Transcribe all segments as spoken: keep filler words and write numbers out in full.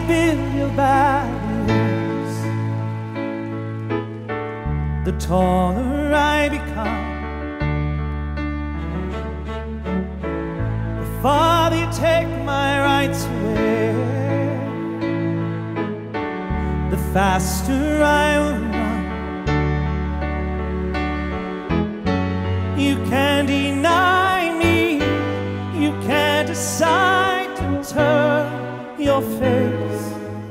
you build your barriers, the taller I become. The farther you take my rights away, the faster I will run. You can't deny me, you can't decide to turn your face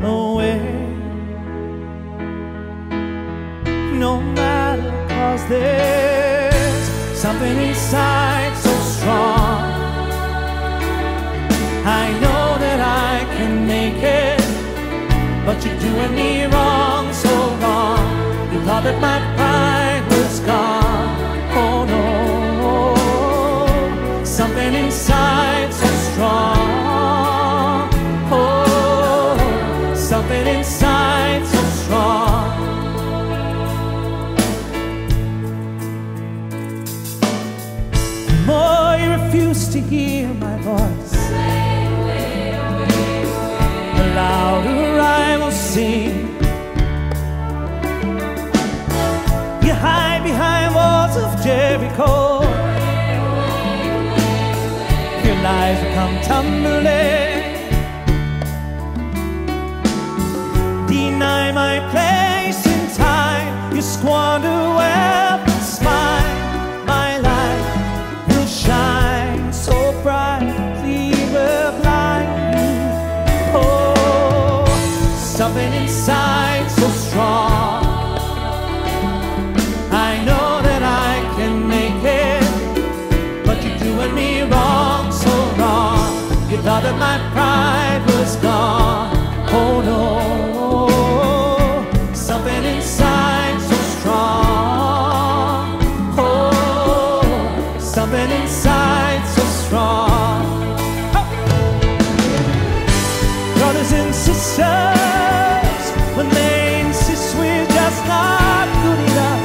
away. No matter, 'cause there's something inside so strong. I know that I can make it, but you're doing me wrong, so wrong. You thought that my pride was gone. Oh no, something inside so strong. Something inside so strong. The more you refuse to hear my voice, the louder I will sing. You hide behind walls of Jericho, your lies will come tumbling. Deny my place in time, you squander wealth and smile. My life will shine so brightly, will blind you. Oh, something inside so strong. I know that I can make it, but you're doing me wrong, so wrong. You thought that my pride was gone. Oh no. When they insist we're just not good enough,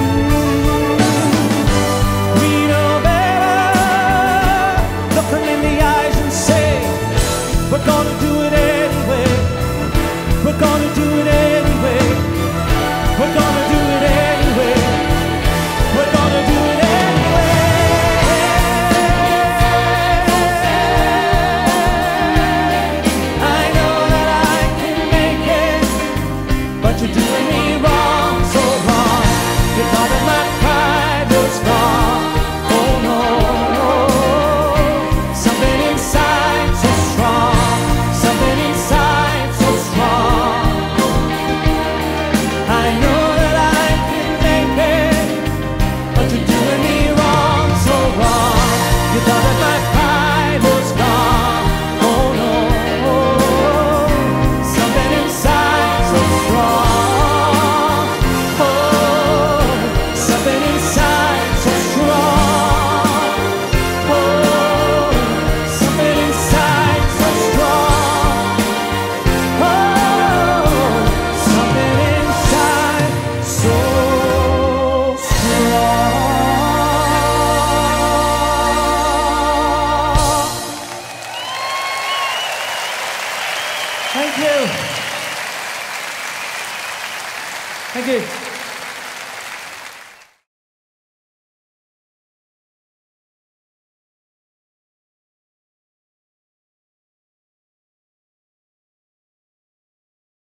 mm-hmm. We know better. Look them in the eyes and say, we're gonna do it anyway. We're gonna do it anyway. We're gonna do it anyway. We're gonna do it anyway. Thank you. Thank you.